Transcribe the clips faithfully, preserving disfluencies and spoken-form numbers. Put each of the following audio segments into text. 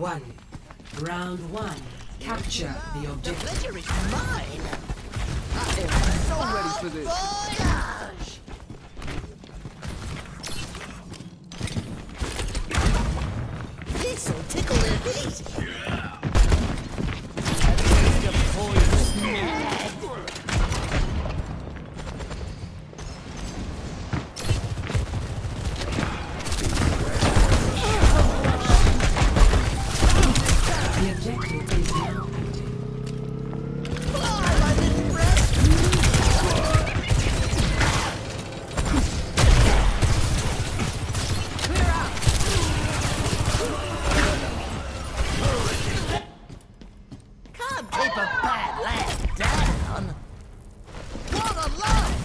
one. Round one. Capture the objective. The pleasure is mine. I am so ready for this. Voyage. This'll tickle their feet. Yeah. I need a poisonous move. The objective is now active. Fly, my little breath. Clear out. Keep a bad lad down. What a life!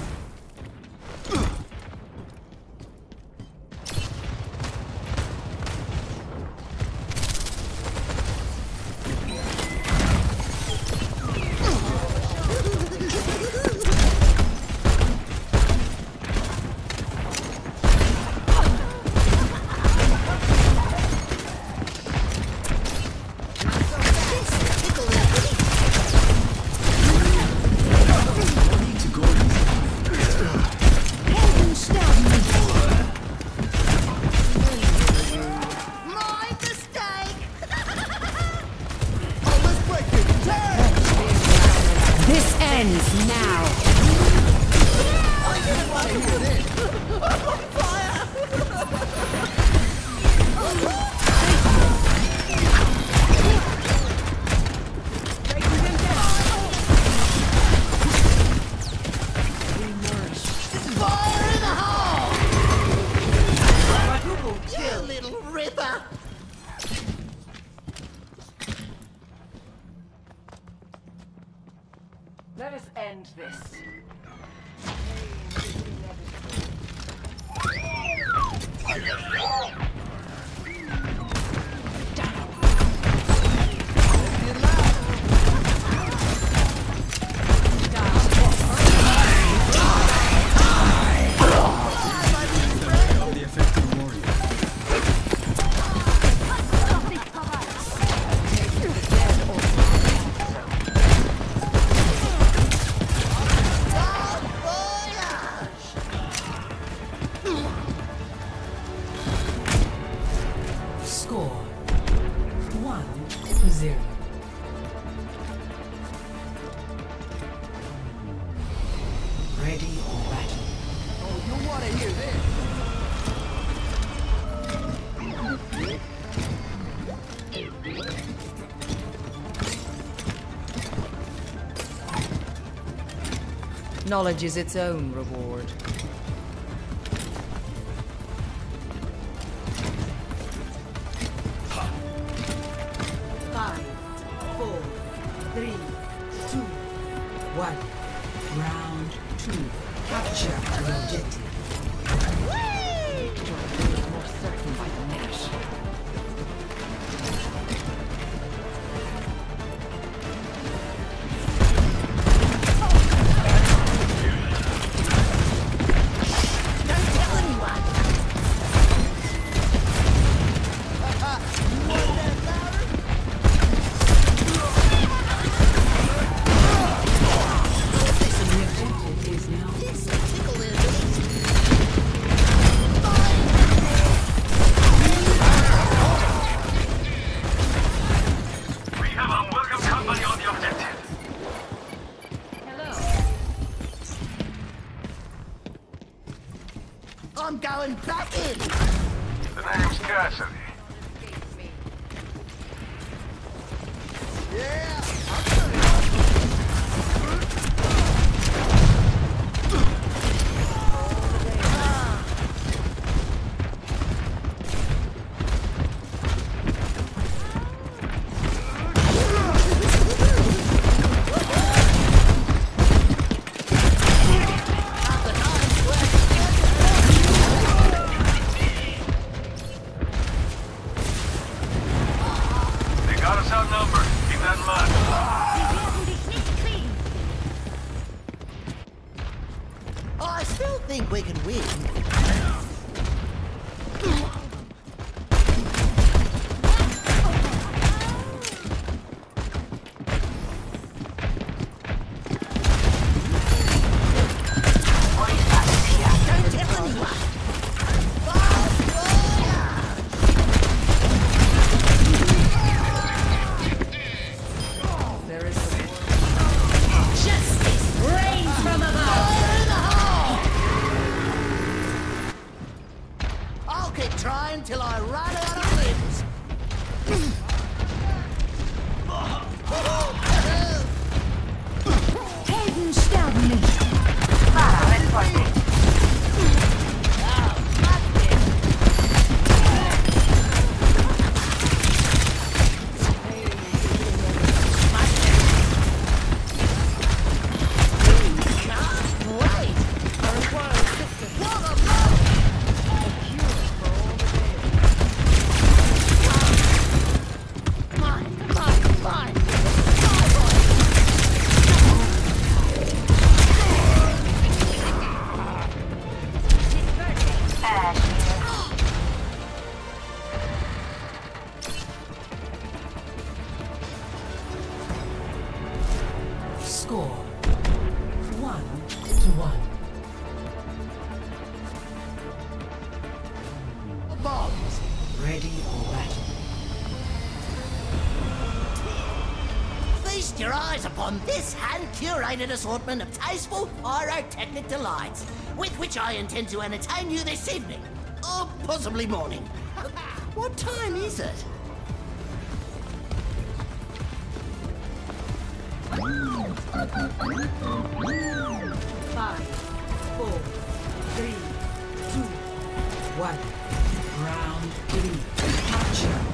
Let us end this. Knowledge is its own reward. Five, four, three, two, one. Round two. Capture an objective. Victory is more certain by the match. I'm going back in! The name's Cassidy. Yeah! I'm coming Score one to one. Bombs ready for battle. Feast your eyes upon this hand-curated assortment of tasteful pyrotechnic delights, with which I intend to entertain you this evening, or possibly morning. What time is it? Five, four, three, two, one. Round three. Capture.